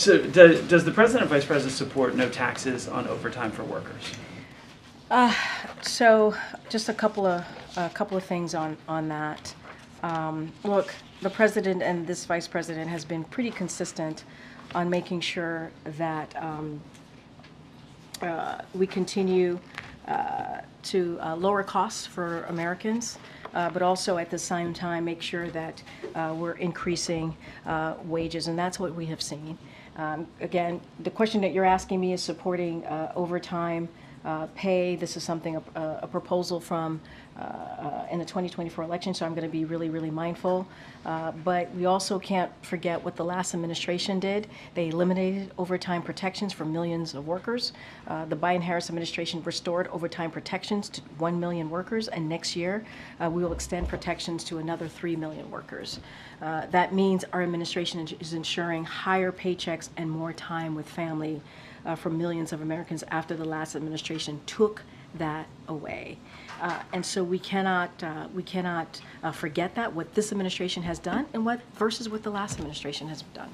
So does the President and Vice President support no taxes on overtime for workers? So just a couple of things on that. Look, the President and this Vice President has been pretty consistent on making sure that we continue to lower costs for Americans, but also at the same time make sure that we're increasing wages, and that's what we have seen. Again, the question that you're asking me is supporting overtime pay. This is something, a proposal from in the 2024 election, so I'm going to be really, really mindful. But we also can't forget what the last administration did. They eliminated overtime protections for millions of workers. The Biden-Harris administration restored overtime protections to 1 million workers, and next year we will extend protections to another 3 million workers. That means our administration is ensuring higher paychecks and more time with family for millions of Americans after the last administration took that away. And so we cannot forget that, what this administration has done and what versus what the last administration has done.